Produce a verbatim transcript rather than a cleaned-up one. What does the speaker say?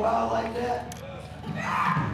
wild like that?